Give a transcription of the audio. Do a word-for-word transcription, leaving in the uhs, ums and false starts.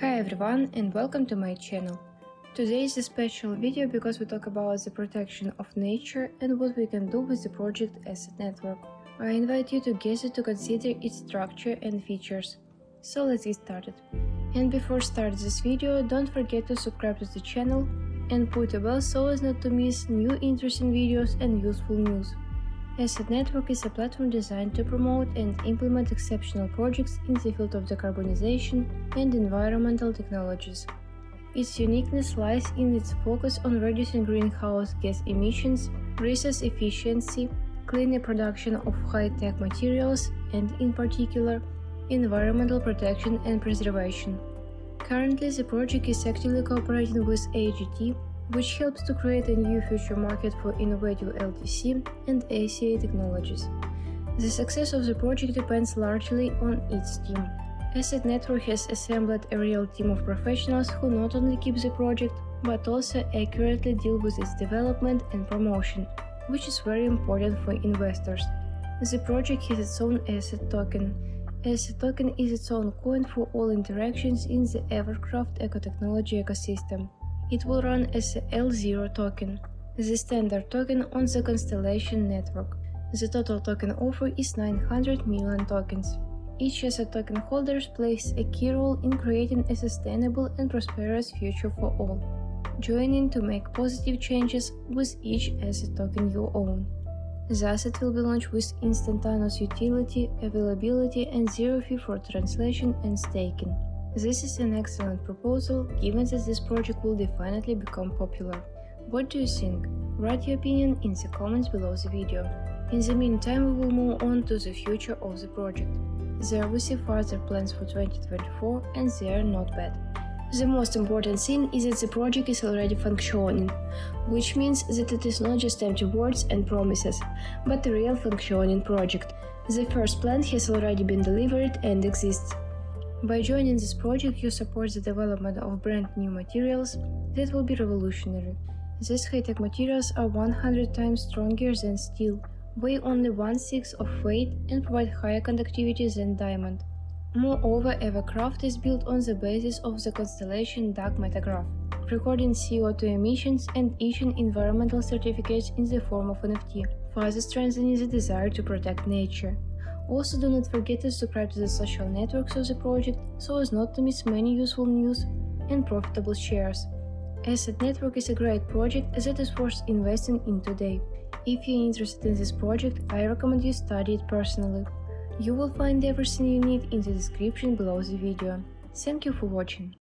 Hi everyone and welcome to my channel. Today is a special video because we talk about the protection of nature and what we can do with the project as a network. I invite you together to consider its structure and features. So let's get started. And before start this video, don't forget to subscribe to the channel and put a bell so as not to miss new interesting videos and useful news. ECET Network is a platform designed to promote and implement exceptional projects in the field of decarbonization and environmental technologies. Its uniqueness lies in its focus on reducing greenhouse gas emissions, resource efficiency, cleaner production of high-tech materials, and, in particular, environmental protection and preservation. Currently, the project is actively cooperating with A G T, which helps to create a new future market for innovative L T C and A C A technologies. The success of the project depends largely on its team. ECET Network has assembled a real team of professionals who not only keep the project, but also accurately deal with its development and promotion, which is very important for investors. The project has its own ECET Token. ECET Token is its own coin for all interactions in the Evercraft Ecotechnology ecosystem. It will run as a L zero token, the standard token on the Constellation network. The total token offer is nine hundred million tokens. Each ECET token holder plays a key role in creating a sustainable and prosperous future for all, joining to make positive changes with each ECET token you own. The asset will be launched with instantaneous utility, availability, and zero fee for translation and staking. This is an excellent proposal, given that this project will definitely become popular. What do you think? Write your opinion in the comments below the video. In the meantime, we will move on to the future of the project. There we see further plans for twenty twenty-four, and they are not bad. The most important thing is that the project is already functioning, which means that it is not just empty words and promises, but a real functioning project. The first plan has already been delivered and exists. By joining this project, you support the development of brand new materials that will be revolutionary. These high-tech materials are one hundred times stronger than steel, weigh only one sixth of weight, and provide higher conductivity than diamond. Moreover, Evercraft is built on the basis of the Constellation Dark Metagraph, recording C O two emissions and issuing environmental certificates in the form of N F T, further strengthening the desire to protect nature. Also, do not forget to subscribe to the social networks of the project so as not to miss many useful news and profitable shares. ECET Network is a great project that is worth investing in today. If you're interested in this project, I recommend you study it personally. You will find everything you need in the description below the video. Thank you for watching.